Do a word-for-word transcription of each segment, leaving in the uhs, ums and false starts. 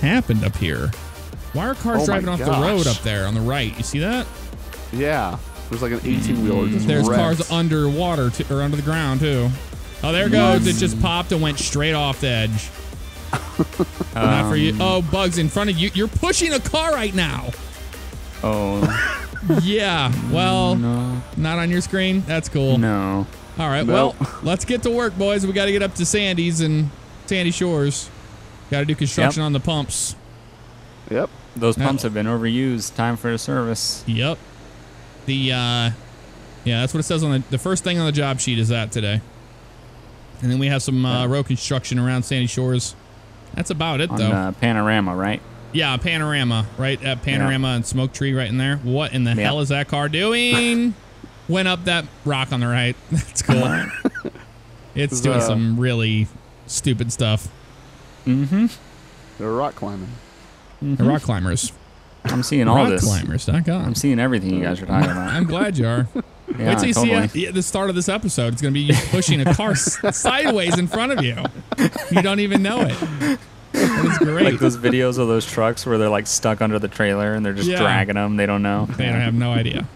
happened up here? Why are cars oh driving off gosh. the road up there on the right? You see that? Yeah. There's like an eighteen-wheeler just There's wrecked. cars underwater t- or under the ground, too. Oh, there it goes. Mm. It just popped and went straight off the edge. Not um, for you. Oh, Bugs, in front of you. You're pushing a car right now. Oh. Yeah. Well, no. Not on your screen. That's cool. No. All right. Well, well let's get to work, boys. We got to get up to Sandy's and Sandy Shores. Got to do construction yep. on the pumps. Yep. Those pumps have been overused. Time for a service. Yep. The, uh, yeah, that's what it says on the, the first thing on the job sheet is that today. And then we have some uh, road construction around Sandy Shores. That's about it, on, though. Uh, Panorama, right? Yeah, Panorama, right? At Panorama yeah. and Smoke Tree right in there. What in the yep. hell is that car doing? Went up that rock on the right. That's cool. It's doing uh, some really stupid stuff. Mm-hmm. They're rock climbing. Mm-hmm. They're rock climbers. I'm seeing all rock this. rock climbers dot com. I'm seeing everything you guys are talking about. I'm glad you are. Yeah, wait till you totally. see at the start of this episode. It's going to be you pushing a car sideways in front of you. You don't even know it. It's great. Like those videos of those trucks where they're like stuck under the trailer and they're just yeah. dragging them. They don't know. They don't have no idea.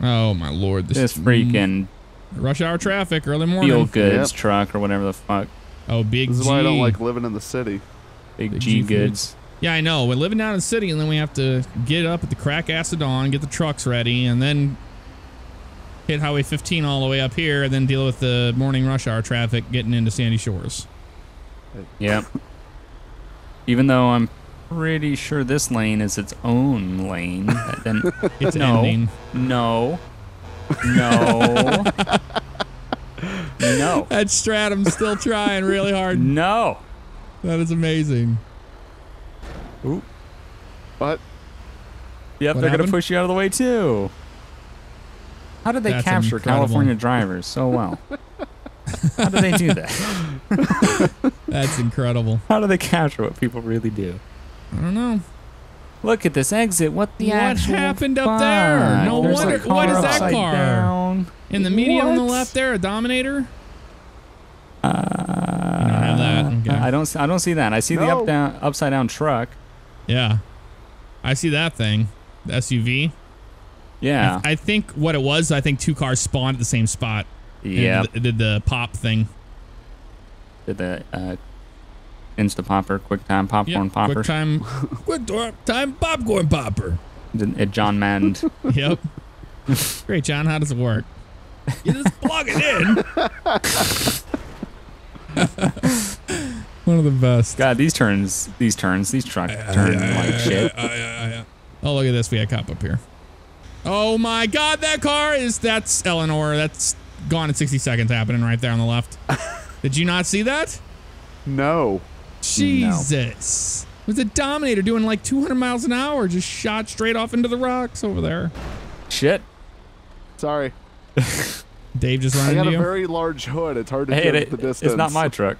Oh, my Lord. This, this freaking rush hour traffic early morning. Fuel goods yep. truck or whatever the fuck. Oh, big This is G. why I don't like living in the city. Big, big G, G goods. Foods. Yeah, I know. We're living down in the city, and then we have to get up at the crack ass of dawn, get the trucks ready, and then hit Highway fifteen all the way up here, and then deal with the morning rush hour traffic getting into Sandy Shores. Yep. Even though I'm pretty sure this lane is its own lane. Then it's no, ending. No. No. No. That Stratum's still trying really hard. No. That is amazing. Ooh. What? Yep, what they're going to push you out of the way, too. How did they That's capture incredible. California drivers so well? How do they do that? That's incredible. How do they capture what people really do? I don't know. Look at this exit. What the what actual What happened up fuck? there? No There's wonder. What is that car? Down. In the median on the left there, a Dominator? Uh, you don't have that. Okay. I, don't, I don't see that. I see no. the up down, upside down truck. Yeah, I see that thing, the S U V. Yeah, I, th I think what it was, I think two cars spawned at the same spot. Yeah, it did the pop thing. Did the uh, Insta Popper, Quick Time Popcorn yep. Popper, Quick Time, Quick Time Popcorn Popper. It, it John Maddened. Yep. Great, John. How does it work? You just plug it in. One of the best. God, these turns, these turns, these trucks uh, turn uh, like uh, shit. Uh, uh, uh, oh, look at this. We had a cop up here. Oh, my God. That car is... That's Eleanor. That's gone in sixty seconds happening right there on the left. Did you not see that? No. Jesus. No. It was a Dominator doing like two hundred miles an hour. Just shot straight off into the rocks over there. Shit. Sorry. Dave just ran into you. I got a very large hood. It's hard to hey, judge the distance. It's not my truck.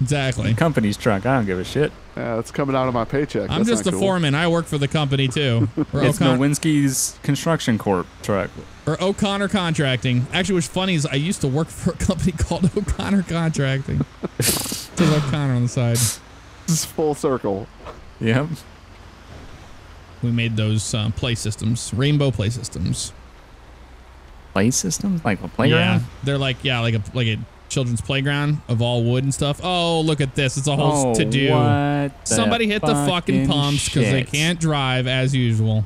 Exactly. Company's truck. I don't give a shit. Yeah, it's coming out of my paycheck. I'm That's just a cool. foreman. I work for the company too. It's Nowinski's Construction Corp truck. Or O'Connor Contracting. Actually, what's funny is I used to work for a company called O'Connor Contracting. It's O'Connor on the side. This is full circle. Yep. We made those uh, play systems, rainbow play systems. Play systems, like a playground. Yeah, they're like yeah, like a like a. children's playground of all wood and stuff. Oh, look at this. It's a whole oh, to-do. Somebody hit the fucking pumps because they can't drive as usual.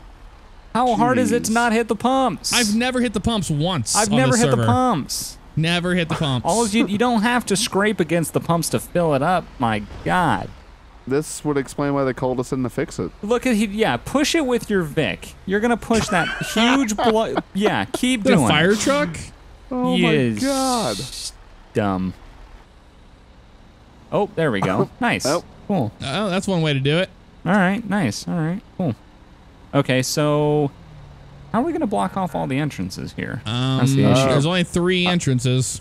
How Jeez. hard is it to not hit the pumps? I've never hit the pumps once. I've on never hit server. the pumps. Never hit the pumps. All you, you don't have to scrape against the pumps to fill it up. My God. This would explain why they called us in to fix it. Look at he, yeah, push it with your Vic. You're gonna push that huge blow. Yeah, keep doing. The fire truck. Oh yes. my God. Dumb. Oh, there we go. Nice. Oh. Cool. Oh, that's one way to do it. All right. Nice. All right. Cool. Okay, so how are we going to block off all the entrances here? Um, that's the issue. There's only three entrances.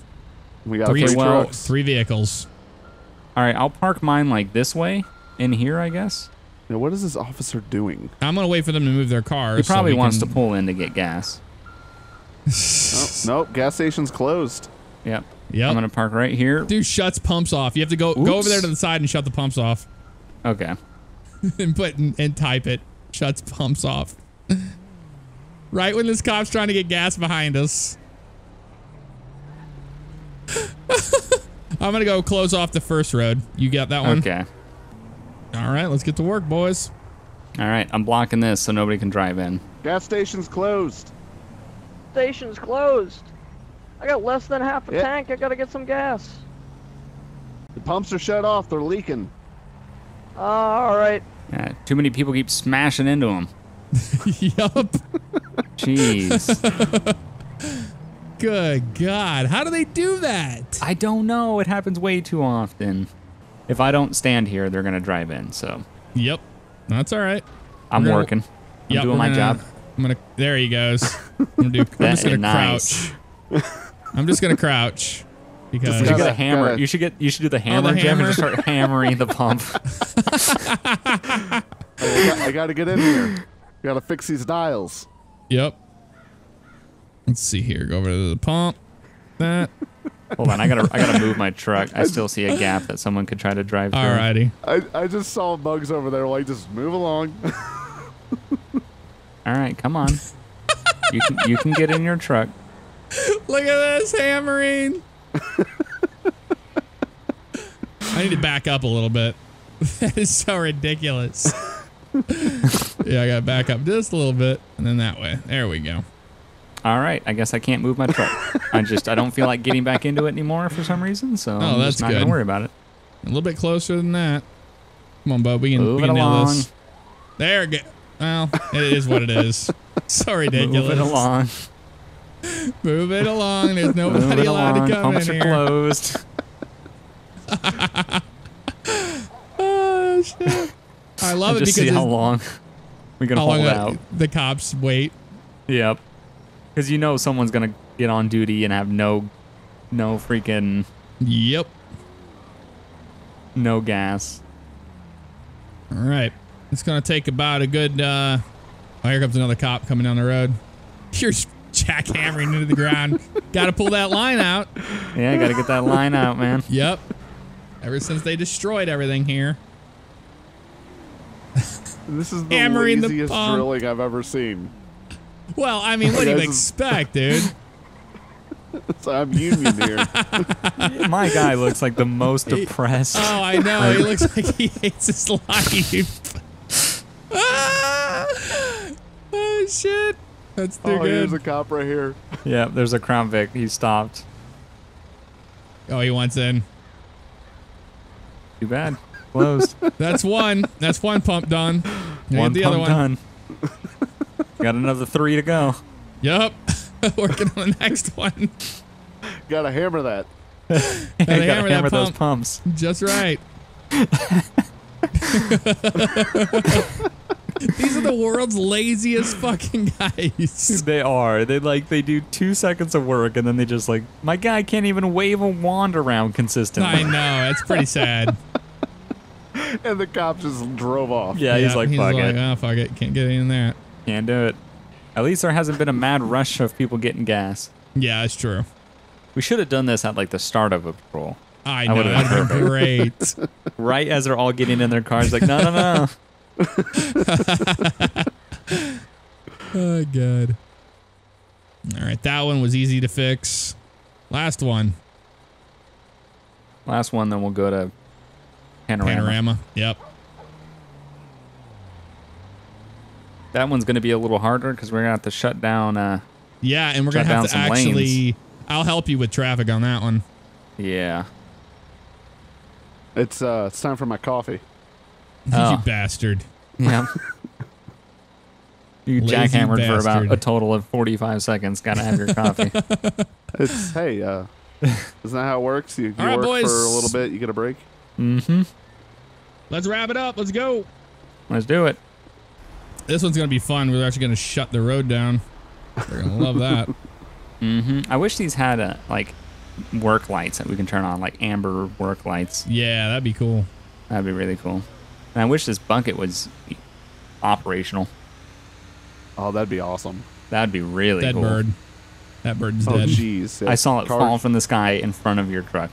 We got three, three well, trucks. Three vehicles. All right, I'll park mine like this way in here, I guess. Now, what is this officer doing? I'm going to wait for them to move their cars. He probably so wants can... to pull in to get gas. Oh, nope, gas station's closed. Yep. Yep. I'm going to park right here. Dude shuts pumps off. You have to go Oops. go over there to the side and shut the pumps off. Okay. and put in, and type it. Shuts pumps off. Right when this cop's trying to get gas behind us. I'm gonna go close off the first road. You got that one? Okay. All right, let's get to work, boys. All right, I'm blocking this so nobody can drive in. Gas station's closed. Station's closed. I got less than half a yeah. tank. I gotta get some gas. The pumps are shut off. They're leaking. Uh, all right. Yeah, too many people keep smashing into them. Yup. Jeez. Good God. How do they do that? I don't know. It happens way too often. If I don't stand here, they're going to drive in, so. Yep. That's all right. I'm gonna, working. I'm yep, doing my gonna, job. I'm gonna. There he goes. I'm, gonna do, I'm just going to nice. crouch. I'm just going to crouch. Because just you, gotta, get a hammer. Gotta, you should get you should do the hammer, the hammer. and just start hammering the pump. I got to get in here. Got to fix these dials. Yep. Let's see here. Go over to the pump. That. Hold on. I gotta. I gotta move my truck. I still see a gap that someone could try to drive through. Alrighty. I I just saw Bugs over there. Like, just move along. All right, come on. You can you can get in your truck. Look at this hammering. I need to back up a little bit. That is so ridiculous. Yeah, I gotta back up just a little bit, and then that way. There we go. All right, I guess I can't move my truck. I just I don't feel like getting back into it anymore for some reason, so oh, I'm that's just not good. gonna worry about it. A little bit closer than that. Come on, bud, we can, we can nail this. There go. Well, it is what it is. So ridiculous. Move it along. Move it along. There's nobody allowed along. to come Pumps in here. Pumps are closed. Oh shit! I love I just it because see how long we can hold out. The cops wait. Yep. Because you know someone's gonna get on duty and have no, no freaking. Yep. No gas. All right, it's gonna take about a good. Uh, oh, here comes another cop coming down the road. You're jackhammering into the ground. Got to pull that line out. Yeah, gotta get that line out, man. Yep. Ever since they destroyed everything here. This is the hammering laziest the drilling I've ever seen. Well, I mean, what do you expect, dude? So I'm union here. My guy looks like the most depressed. He, oh, I know. Like, he looks like he hates his life. Ah! Oh, shit. That's too oh, good. There's a cop right here. Yeah, there's a Crown Vic. He stopped. Oh, he wants in. Too bad. Closed. That's one. That's one pump done. Now one the pump other one. done. Got another three to go. Yep. Working on the next one. Gotta hammer that. Gotta, gotta hammer, hammer that pump. those pumps. Just right. These are the world's laziest fucking guys. They are. They like they do two seconds of work and then they just like my guy can't even wave a wand around consistently. I know, it's pretty sad. And the cop just drove off. Yeah, yeah he's like, he's fuck like, it. Oh, fuck it. Can't get in there. Can't do it. At least there hasn't been a mad rush of people getting gas. Yeah, that's true. We should have done this at like the start of a patrol. I know. That would have been great. Right as they're all getting in their cars, like, no, no, no. Oh, God. All right, that one was easy to fix. Last one. Last one, then we'll go to Panorama. Panorama, yep. That one's going to be a little harder because we're going to have to shut down. Uh, yeah, and we're going to have to actually. Lanes. I'll help you with traffic on that one. Yeah. It's uh, it's time for my coffee. Oh. You bastard. Yeah. You jackhammered for about a total of forty-five seconds. Got to have your coffee. It's, hey, uh, isn't that how it works? You, you right, work boys. for a little bit, you get a break. Mm-hmm. Let's wrap it up. Let's go. Let's do it. This one's gonna be fun. We're actually gonna shut the road down. They're gonna love that. Mm-hmm. I wish these had a like work lights that we can turn on, like amber work lights. Yeah, that'd be cool. That'd be really cool. And I wish this bucket was operational. Oh, that'd be awesome. That'd be really dead cool. That bird. That bird's oh, dead. Geez, yeah. I saw it Cars. fall from the sky in front of your truck.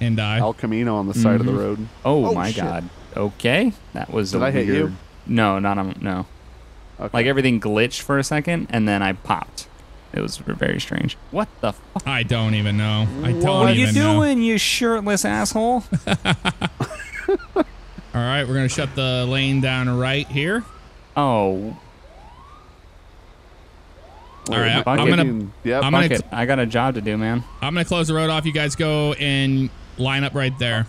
And die. El Camino on the side mm-hmm. of the road. Oh, oh my shit. God. okay, that was. Did a I weird... hit you? No, not on. No. Okay. Like everything glitched for a second, and then I popped. It was very strange. What the fuck? I don't even know. I don't what are you doing, know. you shirtless asshole? All right, we're gonna shut the lane down right here. Oh. All right, I'm gonna. Yep, I'm gonna. I got a job to do, man. I'm gonna close the road off. You guys go and line up right there.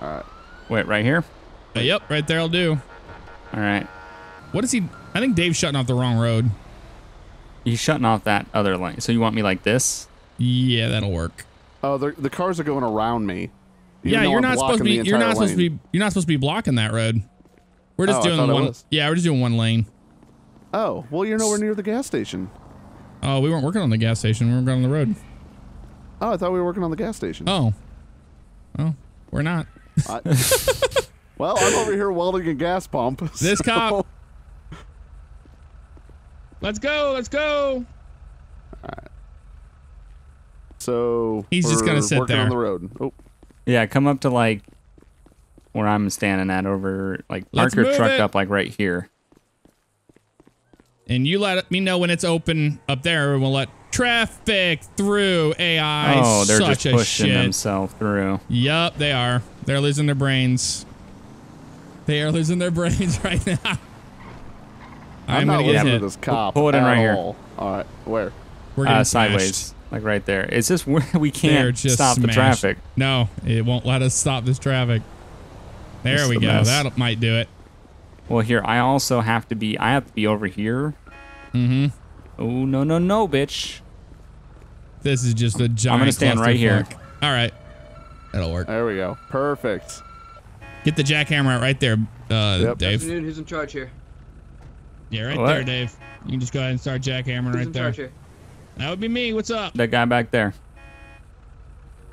All right. Wait, right here? Uh, yep, right there. I'll do. All right. What is he? I think Dave's shutting off the wrong road. He's shutting off that other lane. So you want me like this? Yeah, that'll work. Oh, uh, the cars are going around me. Yeah, you're I'm not supposed to be. You're not supposed lane. to be. You're not supposed to be blocking that road. We're just oh, doing one. Yeah, we're just doing one lane. Oh, well, you're nowhere near the gas station. Oh, we weren't working on the gas station. We were working on the road. Oh, I thought we were working on the gas station. Oh. Oh, we're not. I, well, I'm over here welding a gas pump. So. This cop. Let's go. Let's go. All right. So he's just going to sit there. On the road. Oh. Yeah, come up to like where I'm standing at over like park your truck up like right here. And you let me know when it's open up there, and we'll let traffic through. A I. Oh, they're such just pushing shit. themselves through. Yep, they are. They're losing their brains. They are losing their brains right now. I'm, I'm not gonna listening to this cop. Pull it in right here. All right, where? We're uh, sideways, like right there. It's just we can't just stop smashed. the traffic. No, it won't let us stop this traffic. There it's we the go. Mess. That might do it. Well, here I also have to be. I have to be over here. Mm-hmm. Oh no no no, bitch! This is just a giant. I'm gonna stand right here. Fork. All right, that'll work. There we go. Perfect. Get the jackhammer out right there, uh, yep. Dave. Afternoon. Who's in charge here? Yeah, right what? there, Dave. You can just go ahead and start jackhammering Who's right in there. Charge here? That would be me. What's up? That guy back there.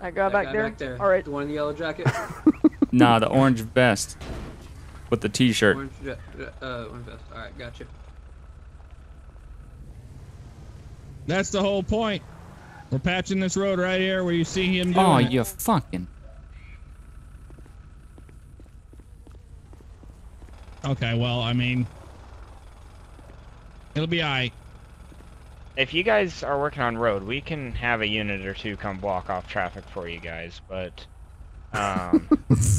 That guy, that back, guy there? back there. All right. The one in the yellow jacket. Nah, the orange vest. With the t-shirt. Orange, uh, orange vest. All right, gotcha. That's the whole point. We're patching this road right here where you see him doing Oh, it. you fucking. Okay, well, I mean, it'll be all right. If you guys are working on road, we can have a unit or two come block off traffic for you guys, but... um,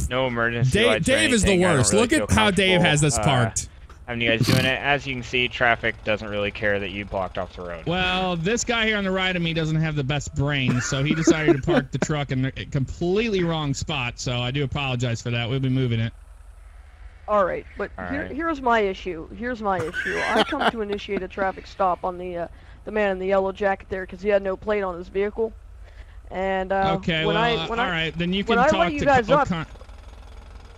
no emergency. Dave, Dave is the worst. Really Look at how Dave has this parked. Uh, I mean, you guys doing it? As you can see, traffic doesn't really care that you blocked off the road. Well, this guy here on the right of me doesn't have the best brain, so he decided to park the truck in the completely wrong spot. So I do apologize for that. We'll be moving it. All right, but All here, right. here's my issue. Here's my issue. I come to initiate a traffic stop on the uh, the man in the yellow jacket there because he had no plate on his vehicle. And uh, okay, when well, I, when all I, right, then you can talk I let you guys to O'Connor.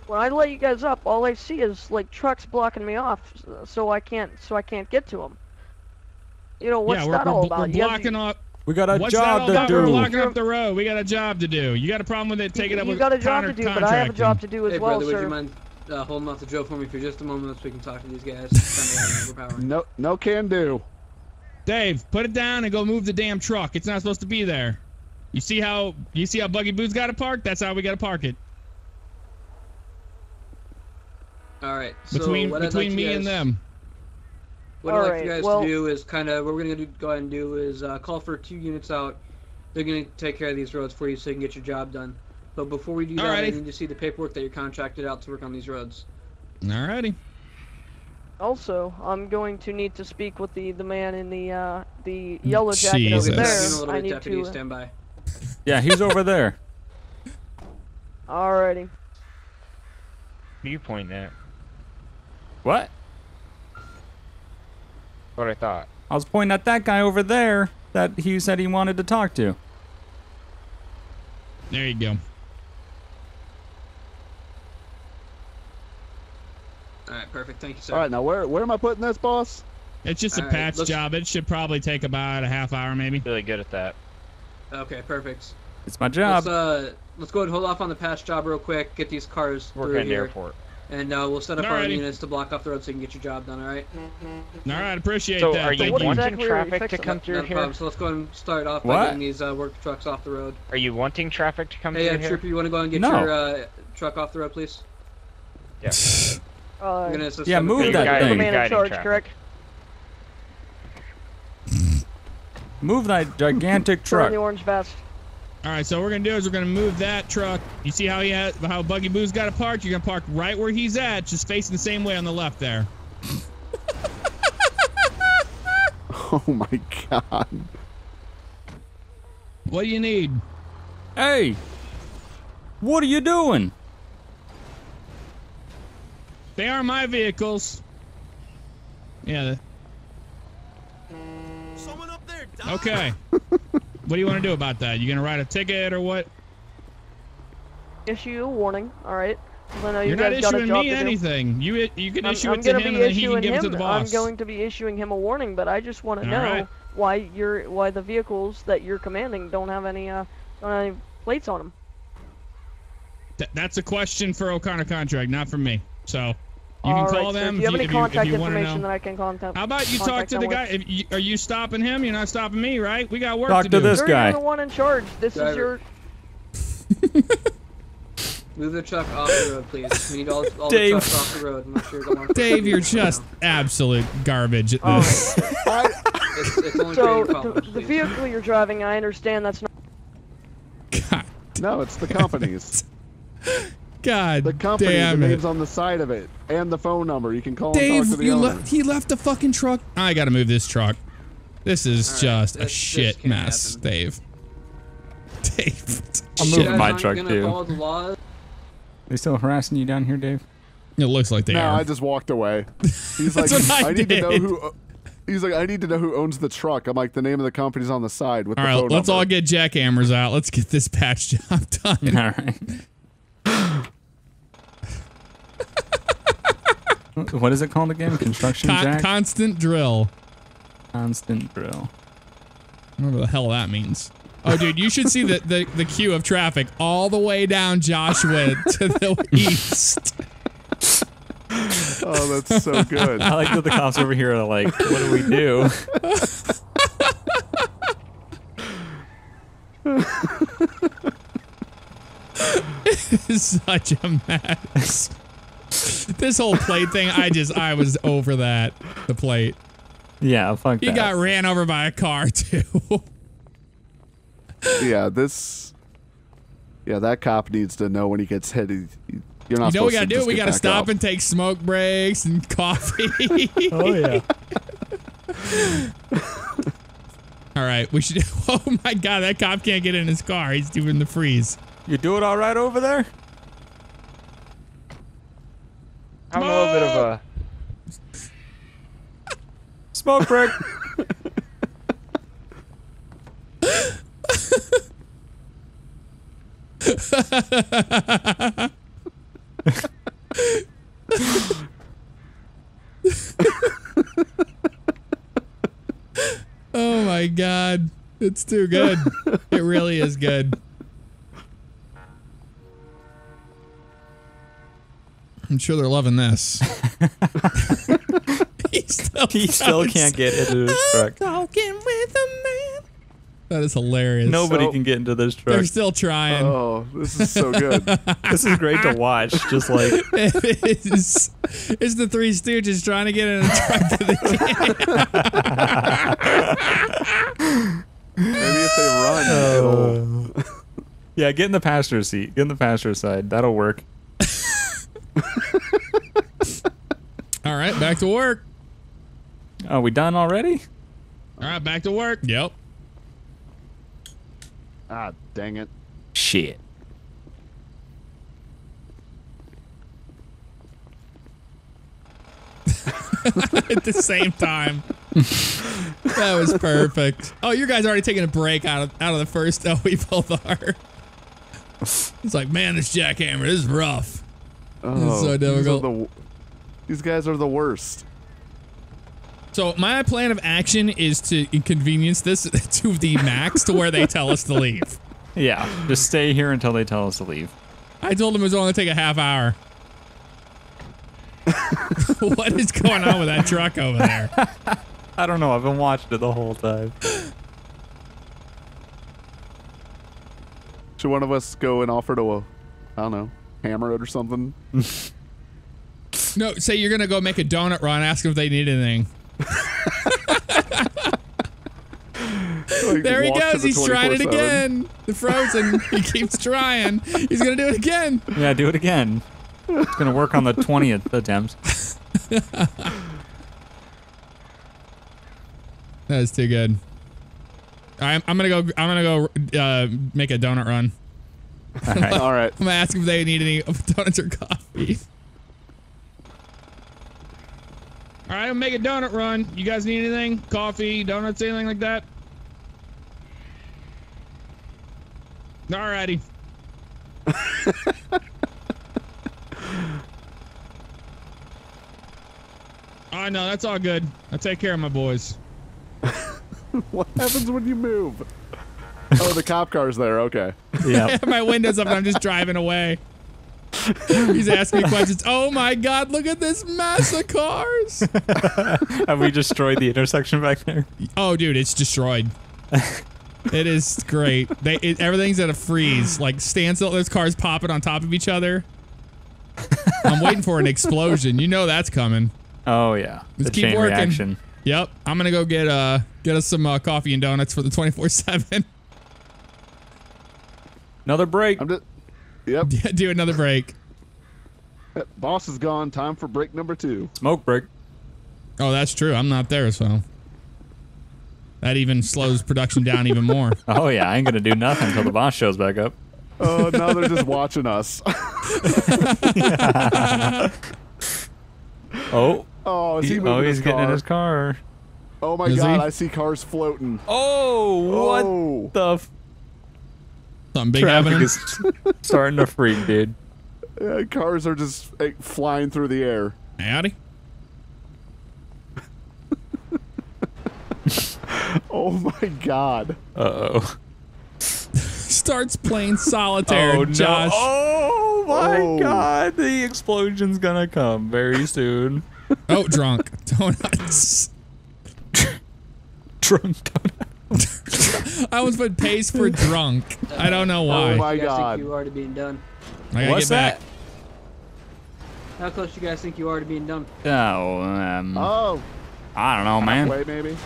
When I let you guys up, all I see is like trucks blocking me off, so I can't, so I can't get to them. You know what's yeah, we're, that we're, all about? We're blocking up. We got a what's job to about? do. We're blocking up the road. We got a job to do. You got a problem with it? Take you, it up you with got a job to do, but I have a job to do as hey, well, brother, sir. Would you mind uh, holding off the Joe for me for just a moment so we can talk to these guys? no, no can do. Dave, put it down and go move the damn truck. It's not supposed to be there. You see how you see how Buggy Boo's got to park? That's how we got to park it. All right. So between what between like me guys, and them. What All I'd like right, you guys well, to do is kind of what we're gonna do, go ahead and do is uh, call for two units out. They're gonna take care of these roads for you so you can get your job done. But before we do that, I need to see the paperwork that you're contracted out to work on these roads. All righty. Also, I'm going to need to speak with the the man in the uh, the yellow jacket Jesus. over there. I need Deputy to stand by. Yeah, he's over there. Alrighty. You point that. What? What I thought. I was pointing at that guy over there that he said he wanted to talk to. There you go. All right, perfect. Thank you, sir. All right, now where where am I putting this, boss? It's just All a right, patch job. It should probably take about a half hour, maybe. Really good at that. Okay, perfect. It's my job. Let's, uh, let's go ahead and hold off on the patch job real quick. Get these cars Work through here. Work at the airport. And uh, we'll set up Alrighty. our units to block off the road so you can get your job done. All right. All right, appreciate so that. So are you wanting traffic to come through here? Problem. So let's go ahead and start off what? by getting these uh, work trucks off the road. Are you wanting traffic to come hey, through uh, here? Hey, Trooper, you want to go ahead and get no. your uh, truck off the road, please? Yeah. Uh, yeah, move that guiding, thing. Command charge, correct? Move that gigantic truck. Turn the orange vest. All right, so what we're gonna do is we're gonna move that truck. You see how he has, how Buggy Boo's got to park? You're gonna park right where he's at, just facing the same way on the left there. Oh my God! What do you need? Hey, what are you doing? They are my vehicles. Yeah. Someone up there died. Okay. What do you want to do about that? You gonna write a ticket or what? Issue a warning. All right. I know you You're not issuing me anything. You you can I'm, issue I'm it to him, and then he can give him. It to the boss. I'm going to be issuing him a warning, but I just want to all know right. why you're why the vehicles that you're commanding don't have any uh don't have any plates on them. Th that's a question for O'Connor Contract, not for me. So you all can call right, them. Sir, if you have you, any if contact you, if you information that I can contact. How about you talk to the guy? If you, are you stopping him? You're not stopping me, right? We got work talk to do. Talk to this guy. You're the one in charge. This Driver. is your. Move the truck off the road, please. We need all, all the trucks off the road. Unless you're going Dave, you're just right absolute garbage at this. Oh. it's, it's only so the, the vehicle you're driving, I understand that's not. God. No, it's the company's. God. The company, damn the name's it. on the side of it, and the phone number. You can call Dave, and talk to the you owner. Le he left the fucking truck. I gotta move this truck. This is right, just this, a shit mess, happen. Dave. Dave. I'm moving my truck too. They still harassing you down here, Dave? It looks like they no, are. No, I just walked away. He's like, I, I need did. to know who. He's like, I need to know who owns the truck. I'm like, the name of the company's on the side with all the right, phone let's number. All get jackhammers out. Let's get this patch job done. All right. What is it called again? Construction Con jack? Constant drill. Constant drill. I don't know what the hell that means. Oh, dude, you should see the, the, the queue of traffic all the way down Joshua to the east. Oh, that's so good. I like that the cops over here are like, what do we do? It is such a mess. This whole plate thing, I just, I was over that. The plate. Yeah, fuck that. You got ran over by a car, too. Yeah, this. Yeah, that cop needs to know when he gets hit. He, he, you're not. You know what we gotta do? We gotta stop up. and take smoke breaks and coffee. Oh yeah. All right, we should. Oh my God, that cop can't get in his car. He's doing the freeze. You doing all right over there? I'm smoke! a little bit of a smoke break. Oh my God, it's too good. It really is good. I'm sure they're loving this. He still, he still can't get into his truck. Talking with a man. That is hilarious. Nobody so, can get into this truck. They're still trying. Oh, this is so good. This is great to watch. Just like it is, it's the Three Stooges trying to get in a truck to the Maybe if they run. Oh. Yeah, get in the passenger seat. Get in the passenger side. That'll work. All right, back to work. Are we done already? All right, back to work. Yep. Ah, dang it. Shit. At the same time. That was perfect. Oh, your guy's already taking a break out of out of the first. Oh, we both are. It's like, man, this jackhammer is rough. Oh, this is so difficult. These, the, these guys are the worst. So my plan of action is to inconvenience this to the max to where they tell us to leave. Yeah, just stay here until they tell us to leave. I told them it was only take a half hour. What is going on with that truck over there? I don't know. I've been watching it the whole time. Should one of us go and offer to, uh, I don't know, hammer it or something? No, say you're gonna go make a donut run, ask them if they need anything. Like, there he goes, the he's tried it again. The frozen, he keeps trying. He's gonna do it again. Yeah, do it again. It's gonna work on the twentieth attempt. That was too good. I'm, I'm gonna go. I'm gonna go uh, make a donut run. All right. All right. I'm gonna ask if they need any donuts or coffee. All right, I'm gonna make a donut run. You guys need anything? Coffee, donuts, anything like that? All righty. Oh, no, that's all good. I'll take care of my boys. What happens when you move? Oh, the cop car's there. Okay. Yeah. My window's up and I'm just driving away. He's asking me questions. Oh, my God. Look at this mess of cars. Have we destroyed the intersection back there? Oh, dude, it's destroyed. It is great. They, it, everything's at a freeze. Like, standstill. There's cars popping on top of each other. I'm waiting for an explosion. You know that's coming. Oh, yeah. Let's the keep chain working. Reaction. Yep. I'm going to go get uh, get us some uh, coffee and donuts for the twenty-four seven. Another break. I'm just, yep. Yeah, do another break. Boss is gone. Time for break number two. Smoke break. Oh, that's true. I'm not there, so. That even slows production down even more. Oh, yeah. I ain't going to do nothing until the boss shows back up. Oh, now they're just watching us. Oh. Oh, is he moving oh, he's his getting car? In his car. Oh my is God, he? I see cars floating. Oh, what oh. the? F Something big happening. Starting to freak, dude. Yeah, cars are just like, flying through the air. Howdy. Oh my God. Uh oh. Starts playing solitaire, oh, Josh. No. Oh my oh. God, the explosion's gonna come very soon. Oh, drunk donuts. Drunk donuts. I almost put pace for drunk. I don't know why. Oh my God! You are to being done. I gotta What's get back. That? How close do you guys think you are to being done? Oh, um, oh, I don't know, man. Way maybe.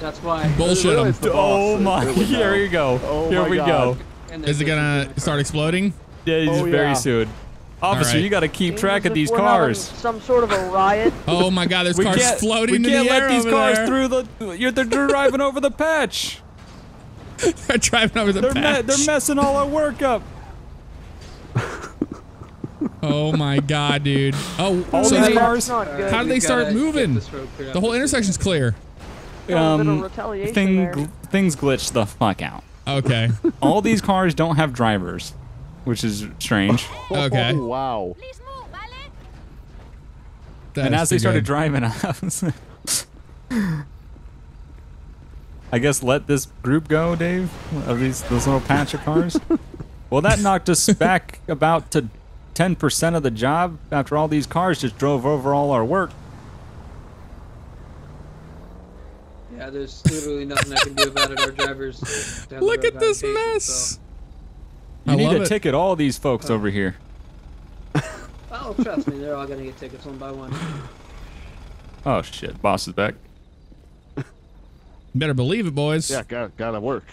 That's why. Bullshit him. Oh my! Here we go. Oh Here we God. go. Is it gonna start exploding? Yeah, oh, very yeah. soon. Officer, right. you got to keep track of these cars. Some sort of a riot. Oh my God, there's cars floating in the air. We can't let these cars there. through the. You're, they're driving over the patch. They're driving over the they're patch. Me, they're messing all our work up. Oh my God, dude. Oh, all so these cars. How do they start moving? The whole intersection's clear. Um, thing, gl things glitch the fuck out. Okay. All these cars don't have drivers. Which is strange. Okay. Oh, wow. That and as they started good. driving, I was like, I guess let this group go, Dave. Of these, this little patch of cars. Well, that knocked us back about to ten percent of the job. After all these cars just drove over all our work. Yeah, there's literally nothing I can do about it. Our drivers. Look at this mess. So. You I need to it. ticket all these folks oh. over here. Oh, trust me, they're all gonna get tickets one by one. Oh shit, boss is back. Better believe it, boys. Yeah, gotta, gotta work.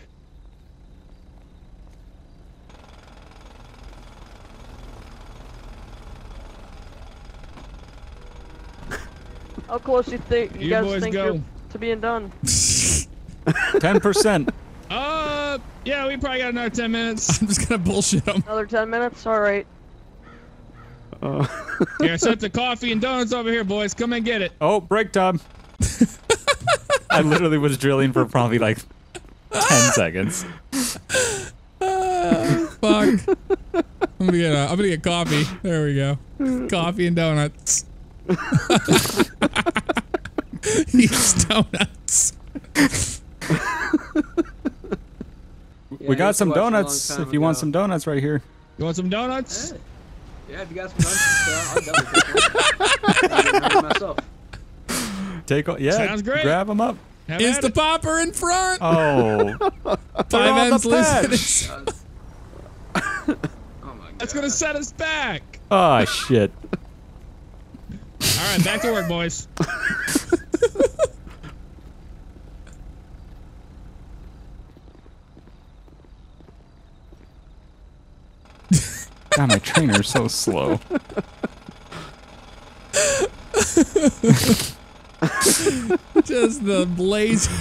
How close do you think you, you guys think go. you're to being done? Ten percent. Uh, yeah, we probably got another ten minutes. I'm just gonna bullshit them. Another ten minutes? All right. Uh. Yeah, set the coffee and donuts over here, boys. Come and get it. Oh, break time. I literally was drilling for probably like ten seconds. Uh, fuck. I'm gonna get. Uh, I'm gonna get coffee. There we go. Coffee and donuts. These donuts. Yeah, we got some donuts if you ago. want some donuts right here. You want some donuts? Hey. Yeah, if you got some donuts, I'll double myself. Take all, yeah, Sounds great. grab them up. Have Is the it. popper in front? Oh. Five ends loose. Oh my God. That's going to set us back. Oh, shit. All right, back to work, boys. God, my trainer's so slow. Just the blazing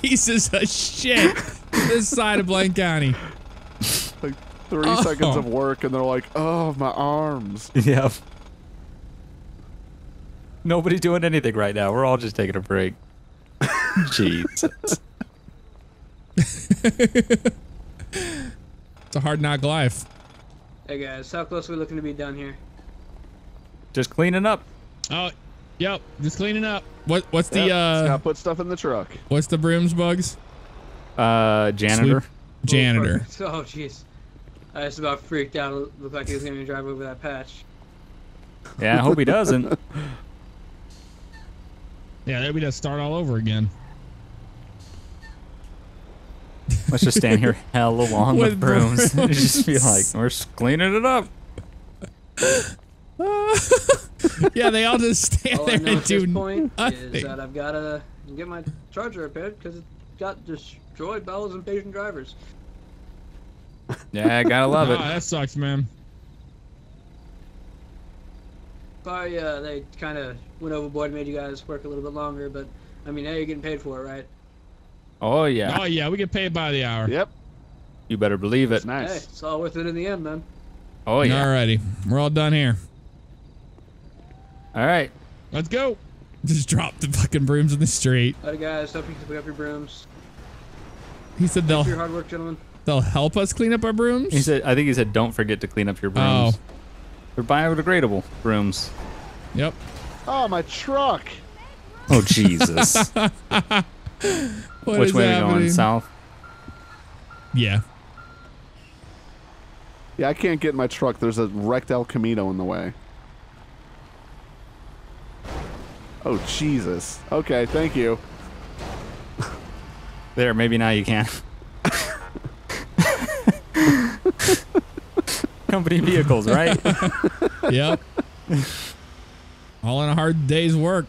pieces of shit this side of Blaine County. Like three oh. seconds of work, and they're like, "Oh, my arms." Yep. Nobody doing anything right now. We're all just taking a break. Jeez. It's a hard knock life. Hey guys, how close are we looking to be done here? Just cleaning up. Oh, yep. Just cleaning up. What? What's yep. the? uh Scott put stuff in the truck. What's the brooms bugs? Uh, janitor. Sweep. Janitor. Oh, jeez. I just about freaked out. It looked like he was gonna drive over that patch. Yeah, I hope he doesn't. Yeah, maybe just start all over again. Let's just stand here hella long with, with brooms. brooms. Just be like, we're just cleaning it up. Yeah, they all just stand all there I know and at do this point nothing. Is that I've got to get my charger repaired because it got destroyed by all those impatient drivers. Yeah, I gotta love it. Oh, that sucks, man. Sorry, uh, they kind of went overboard, made you guys work a little bit longer, but I mean, now you're getting paid for it, right? Oh yeah. Oh yeah, we get paid by the hour. Yep. You better believe it. Nice. Hey, it's all worth it in the end, man. Oh yeah. Alrighty, we're all done here. All right, let's go. Just drop the fucking brooms in the street. All right, guys, hope you can pick up your brooms. He said they'll. Thanks for your hard work, gentlemen. They'll help us clean up our brooms. He said, I think he said, don't forget to clean up your brooms. Oh. They're biodegradable brooms. Yep. Oh, my truck. Oh, Jesus. Which way are we going? South? Yeah. Yeah, I can't get in my truck. There's a wrecked El Camino in the way. Oh, Jesus. Okay, thank you. There, maybe now you can. Company vehicles, right? Yep. All in a hard day's work.